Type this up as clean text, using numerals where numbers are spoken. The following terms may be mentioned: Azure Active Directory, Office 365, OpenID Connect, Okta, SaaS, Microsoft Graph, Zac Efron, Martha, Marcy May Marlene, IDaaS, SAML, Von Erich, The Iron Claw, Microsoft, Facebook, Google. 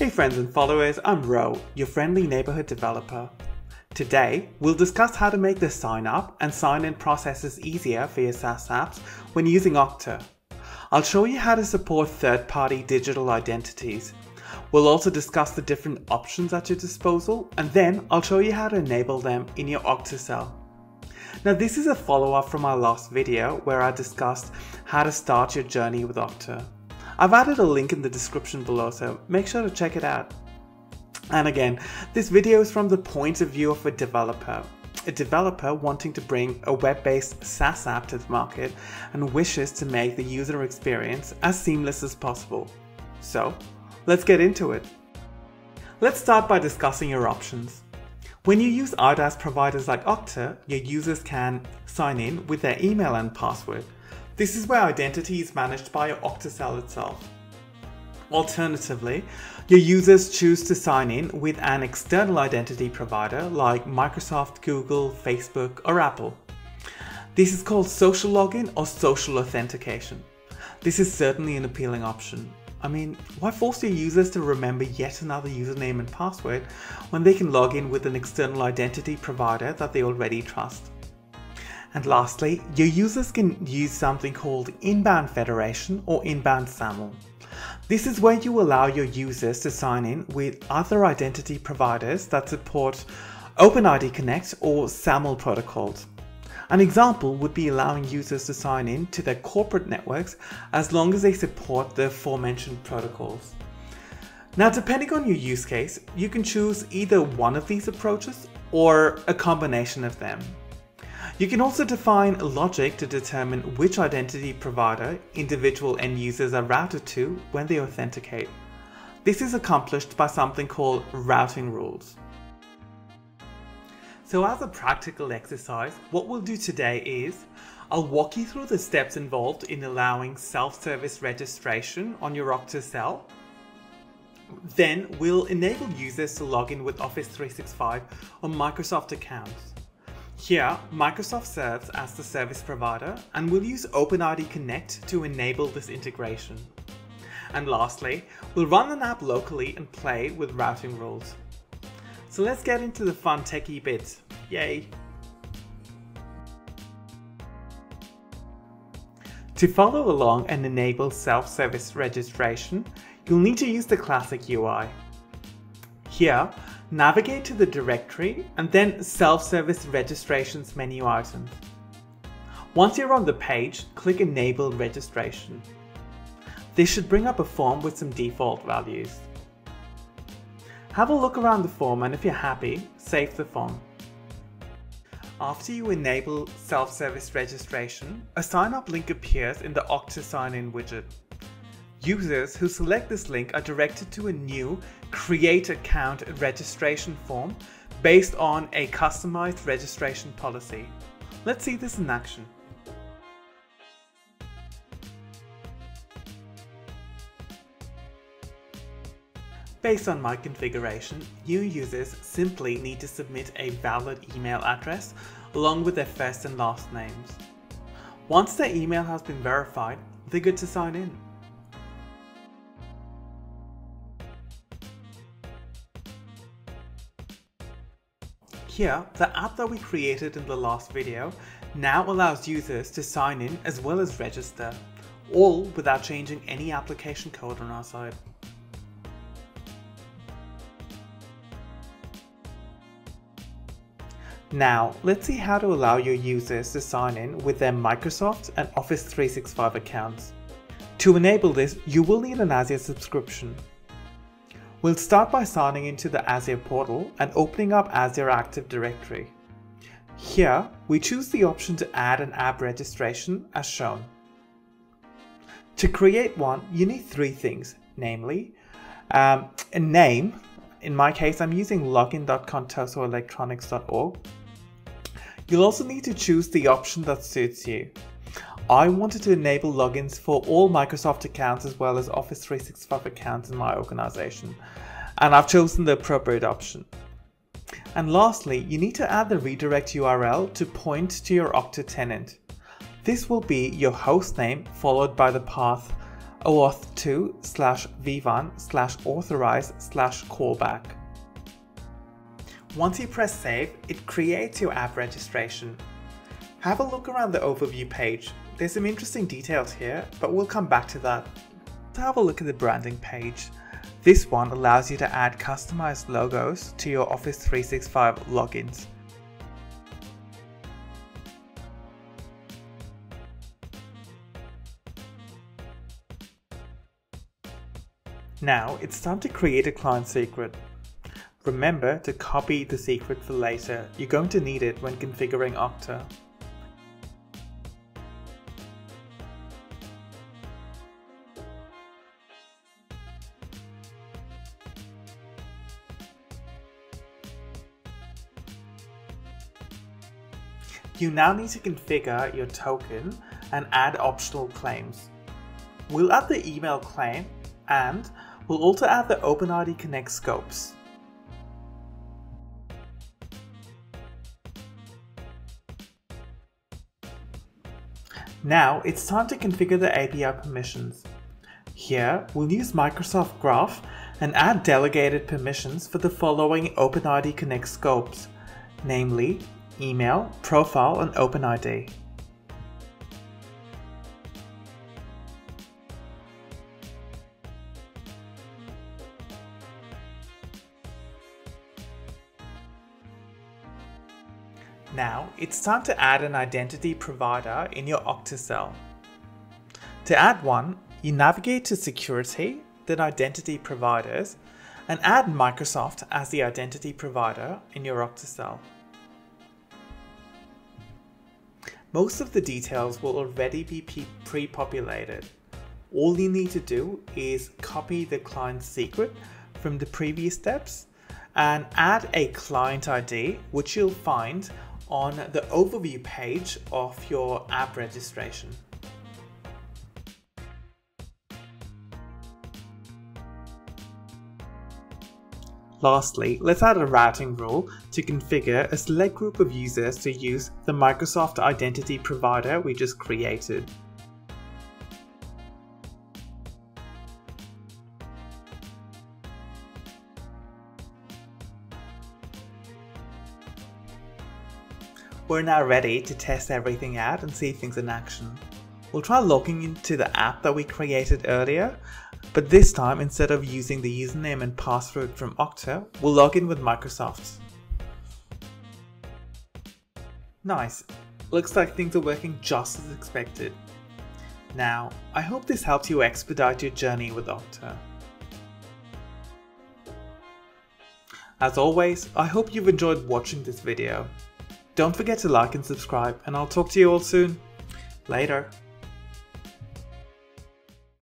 Hey friends and followers, I'm Ro, your friendly neighborhood developer. Today, we'll discuss how to make the sign up and sign in processes easier for your SaaS apps when using Okta. I'll show you how to support third-party digital identities. We'll also discuss the different options at your disposal, and then I'll show you how to enable them in your Okta cell. Now this is a follow-up from our last video where I discussed how to start your journey with Okta. I've added a link in the description below, so make sure to check it out. And again, this video is from the point of view of a developer wanting to bring a web-based SaaS app to the market and wishes to make the user experience as seamless as possible. So let's get into it. Let's start by discussing your options. When you use IDaaS providers like Okta, your users can sign in with their email and password. This is where identity is managed by your Okta cell itself. Alternatively, your users choose to sign in with an external identity provider like Microsoft, Google, Facebook, or Apple. This is called social login or social authentication. This is certainly an appealing option. I mean, why force your users to remember yet another username and password when they can log in with an external identity provider that they already trust? And lastly, your users can use something called inbound federation or inbound SAML. This is where you allow your users to sign in with other identity providers that support OpenID Connect or SAML protocols. An example would be allowing users to sign in to their corporate networks as long as they support the aforementioned protocols. Now, depending on your use case, you can choose either one of these approaches or a combination of them. You can also define logic to determine which identity provider individual end users are routed to when they authenticate. This is accomplished by something called routing rules. So as a practical exercise, what we'll do today is, I'll walk you through the steps involved in allowing self-service registration on your Okta cell. Then we'll enable users to log in with Office 365 or Microsoft accounts. Here, Microsoft serves as the service provider, and we'll use OpenID Connect to enable this integration. And lastly, we'll run an app locally and play with routing rules. So let's get into the fun techie bits, yay! To follow along and enable self-service registration, you'll need to use the classic UI. Here, navigate to the directory and then Self-Service Registrations menu item. Once you're on the page, click Enable Registration. This should bring up a form with some default values. Have a look around the form, and if you're happy, save the form. After you enable Self-Service Registration, a sign-up link appears in the Okta sign-in widget. Users who select this link are directed to a new Create Account registration form based on a customized registration policy. Let's see this in action. Based on my configuration, new users simply need to submit a valid email address along with their first and last names. Once their email has been verified, they're good to sign in. Here, the app that we created in the last video now allows users to sign in as well as register, all without changing any application code on our side. Now, let's see how to allow your users to sign in with their Microsoft and Office 365 accounts. To enable this, you will need an Azure subscription. We'll start by signing into the Azure portal and opening up Azure Active Directory. Here, we choose the option to add an app registration as shown. To create one, you need three things, namely a name. In my case, I'm using login.contosoelectronics.org. You'll also need to choose the option that suits you. I wanted to enable logins for all Microsoft accounts as well as Office 365 accounts in my organization, and I've chosen the appropriate option. And lastly, you need to add the redirect URL to point to your Okta tenant. This will be your hostname followed by the path OAuth2/v1/authorize/callback. Once you press save, it creates your app registration. Have a look around the overview page. There's some interesting details here, but we'll come back to that. To have a look at the branding page. This one allows you to add customized logos to your Office 365 logins. Now it's time to create a client secret. Remember to copy the secret for later. You're going to need it when configuring Okta. You now need to configure your token and add optional claims. We'll add the email claim and we'll also add the OpenID Connect scopes. Now it's time to configure the API permissions. Here we'll use Microsoft Graph and add delegated permissions for the following OpenID Connect scopes, namely email, profile, and OpenID. Now it's time to add an identity provider in your Okta cell. To add one, you navigate to Security, then Identity Providers, and add Microsoft as the identity provider in your Okta cell. Most of the details will already be pre-populated. All you need to do is copy the client secret from the previous steps and add a client ID, which you'll find on the overview page of your app registration. Lastly, let's add a routing rule to configure a select group of users to use the Microsoft identity provider we just created. We're now ready to test everything out and see things in action. We'll try logging into the app that we created earlier, but this time, instead of using the username and password from Okta, we'll log in with Microsoft. Nice, looks like things are working just as expected. Now, I hope this helps you expedite your journey with Okta. As always, I hope you've enjoyed watching this video. Don't forget to like and subscribe, and I'll talk to you all soon. Later.